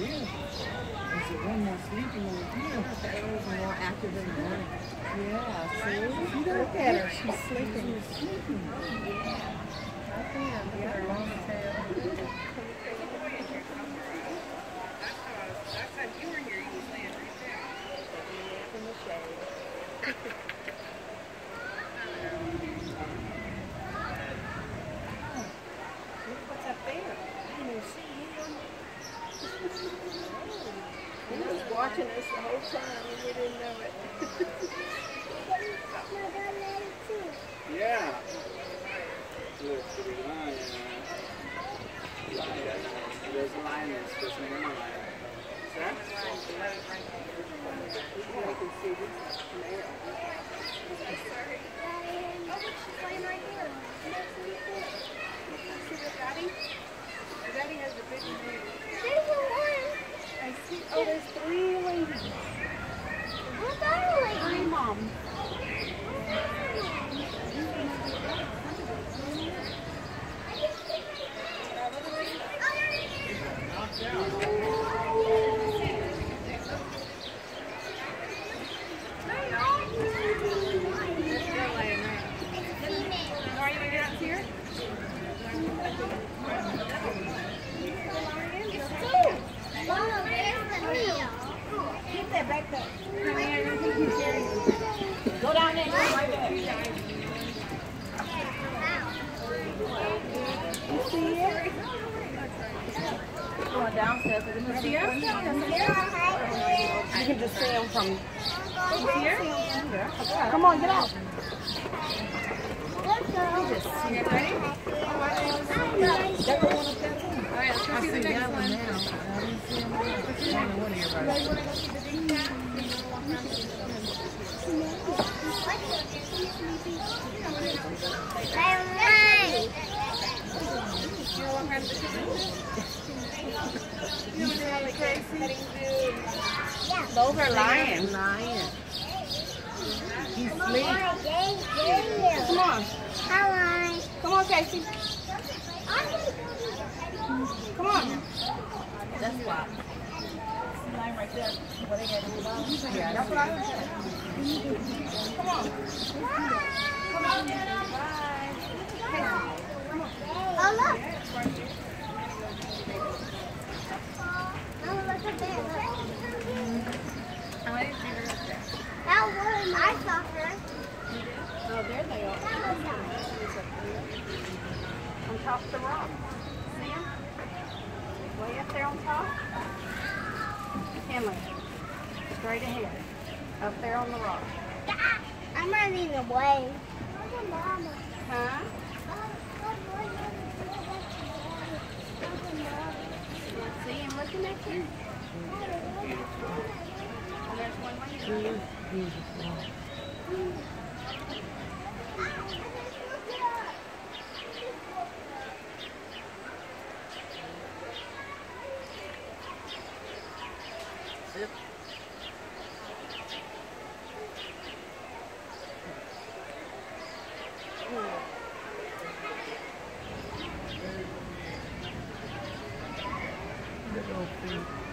there. And so when they're sleeping in the field, they're more active in the morning. Yeah, see? You look at her, she's sleeping. She's sleeping. Yeah. I think I'm her long tail. Watching us the whole time and we didn't know it. Yeah. Look, there's a lion. There's a lion that's supposed to be a lion. Sir? I can see this male. Oh, look, she's laying right there. See the daddy? The daddy has a big name. There's a lion. I see. Oh, there's three ladies. Where's our lady? Hi, Mom. Are you going to get out here? Back there. No, I don't think he's there. Go down there. You see it? Going downstairs. You see it? You can just see him from here. Come on, get out. You guys ready? All right, let's go see the next one. Those are lions. He's asleep. Come on. Hi. Come on, Casey. Come on. That's why. It's lying right there. What they got to do? Yeah, that's what I said. Come on. Come on, Dana. Bye. Come on. Oh, look. Oh, look at that. I didn't see her up there. That one, I saw her. Oh, there they are. On top of the rock. See them? Way up there on top. Emily, straight ahead. Up there on the rock. I'm running away. Huh? See him looking at you. Oh, there's one right here. Good old thing.